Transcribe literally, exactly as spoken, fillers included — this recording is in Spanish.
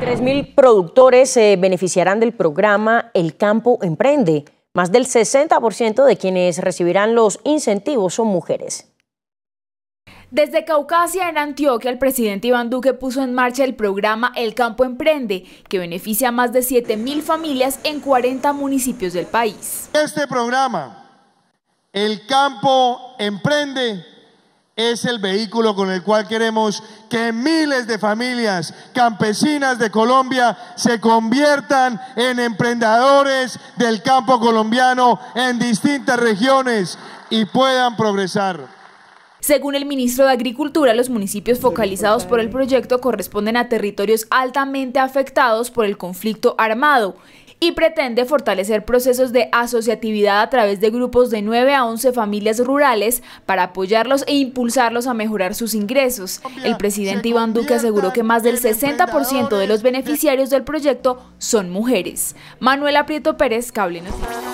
tres mil productores se eh, beneficiarán del programa El Campo Emprende. Más del sesenta por ciento de quienes recibirán los incentivos son mujeres. Desde Caucasia, en Antioquia, el presidente Iván Duque puso en marcha el programa El Campo Emprende, que beneficia a más de siete mil familias en cuarenta municipios del país. Este programa, El Campo Emprende, es el vehículo con el cual queremos que miles de familias campesinas de Colombia se conviertan en emprendedores del campo colombiano en distintas regiones y puedan progresar. Según el ministro de Agricultura, los municipios focalizados por el proyecto corresponden a territorios altamente afectados por el conflicto armado y pretende fortalecer procesos de asociatividad a través de grupos de nueve a once familias rurales para apoyarlos e impulsarlos a mejorar sus ingresos. El presidente Iván Duque aseguró que más del sesenta por ciento de los beneficiarios del proyecto son mujeres. Manuela Prieto Pérez, Cable Noticias.